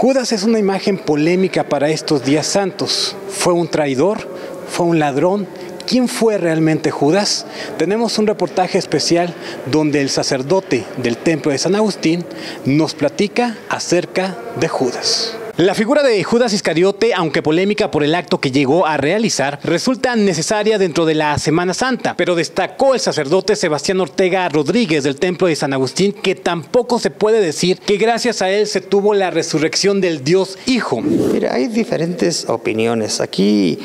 Judas es una imagen polémica para estos días santos. ¿Fue un traidor? ¿Fue un ladrón? ¿Quién fue realmente Judas? Tenemos un reportaje especial donde el sacerdote del templo de San Agustín nos platica acerca de Judas. La figura de Judas Iscariote, aunque polémica por el acto que llegó a realizar, resulta necesaria dentro de la Semana Santa, pero destacó el sacerdote Sebastián Ortega Rodríguez del templo de San Agustín que tampoco se puede decir que gracias a él se tuvo la resurrección del Dios Hijo. Mira, hay diferentes opiniones. Aquí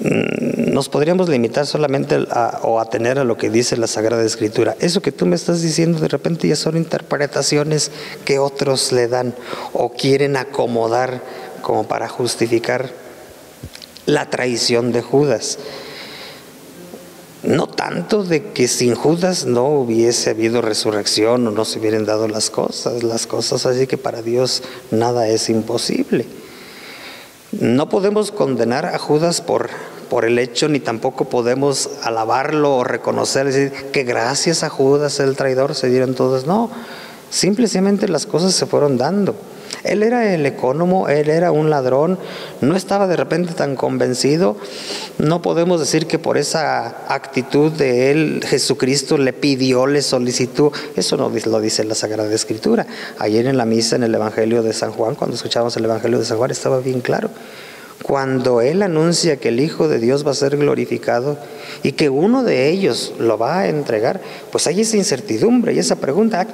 nos podríamos limitar solamente a atener a lo que dice la Sagrada Escritura. Eso que tú me estás diciendo de repente ya son interpretaciones que otros le dan o quieren acomodar como para justificar la traición de Judas. No tanto de que sin Judas no hubiese habido resurrección o no se hubieran dado las cosas, así que para Dios nada es imposible. No podemos condenar a Judas por el hecho, ni tampoco podemos alabarlo o reconocer, decir que gracias a Judas el traidor se dieron todas. No, simplemente las cosas se fueron dando. Él era el ecónomo, él era un ladrón, no estaba de repente tan convencido. No podemos decir que por esa actitud de él, Jesucristo le pidió, le solicitó. Eso no lo dice la Sagrada Escritura. Ayer en la misa, en el Evangelio de San Juan, cuando escuchábamos el Evangelio de San Juan, estaba bien claro. Cuando él anuncia que el Hijo de Dios va a ser glorificado y que uno de ellos lo va a entregar, pues hay esa incertidumbre y esa pregunta,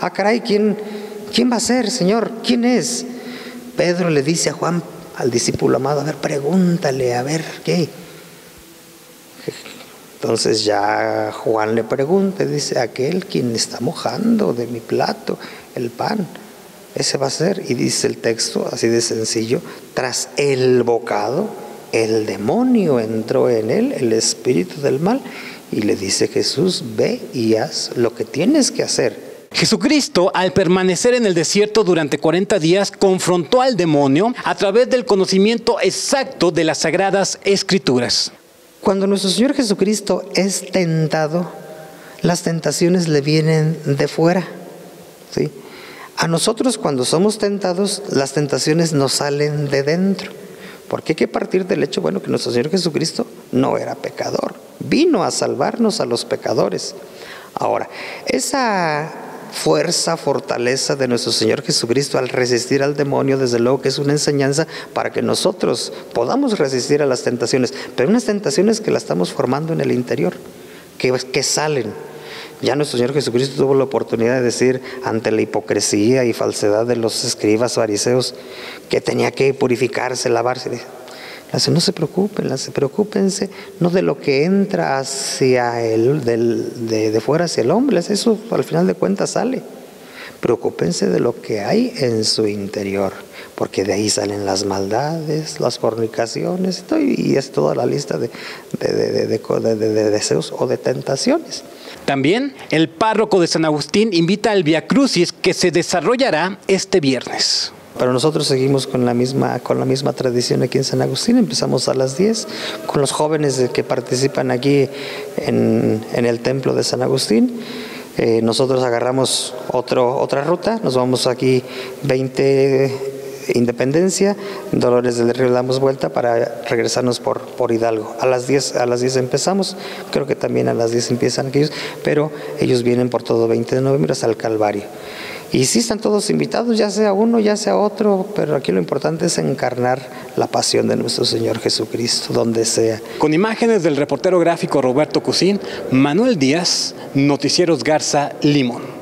ah, caray, ¿quién va a ser, Señor? ¿Quién es? Pedro le dice a Juan, al discípulo amado, a ver, pregúntale, a ver, ¿qué? Entonces ya Juan le pregunta, dice, aquel quien está mojando de mi plato el pan, ese va a ser. Y dice el texto, así de sencillo, tras el bocado, el demonio entró en él, el espíritu del mal, y le dice Jesús, ve y haz lo que tienes que hacer. Jesucristo, al permanecer en el desierto durante 40 días, confrontó al demonio a través del conocimiento exacto de las Sagradas Escrituras. Cuando nuestro Señor Jesucristo es tentado, las tentaciones le vienen de fuera, ¿sí? A nosotros, cuando somos tentados, las tentaciones nos salen de dentro. Porque hay que partir del hecho, bueno, que nuestro Señor Jesucristo no era pecador. Vino a salvarnos a los pecadores. Ahora, esa fuerza, fortaleza de nuestro Señor Jesucristo al resistir al demonio, desde luego que es una enseñanza para que nosotros podamos resistir a las tentaciones, pero unas tentaciones que las estamos formando en el interior, que salen. Ya nuestro Señor Jesucristo tuvo la oportunidad de decir ante la hipocresía y falsedad de los escribas fariseos que tenía que purificarse, lavarse. No se preocupen, preocúpense no de lo que entra hacia él, de fuera hacia el hombre, eso al final de cuentas sale. Preocúpense de lo que hay en su interior, porque de ahí salen las maldades, las fornicaciones, y es toda la lista de deseos o de tentaciones. También el párroco de San Agustín invita al Via Crucis que se desarrollará este viernes. Pero nosotros seguimos con la misma tradición aquí en San Agustín. Empezamos a las 10 con los jóvenes que participan aquí en el templo de San Agustín. Nosotros agarramos otra ruta, nos vamos aquí 20 Independencia, Dolores del Río, damos vuelta para regresarnos por Hidalgo. A las 10 empezamos, creo que también a las 10 empiezan aquellos, pero ellos vienen por todo 20 de noviembre hasta el Calvario. Y sí están todos invitados, ya sea uno, ya sea otro, pero aquí lo importante es encarnar la pasión de nuestro Señor Jesucristo, donde sea. Con imágenes del reportero gráfico Roberto Cusín, Manuel Díaz, Noticieros Garza Limón.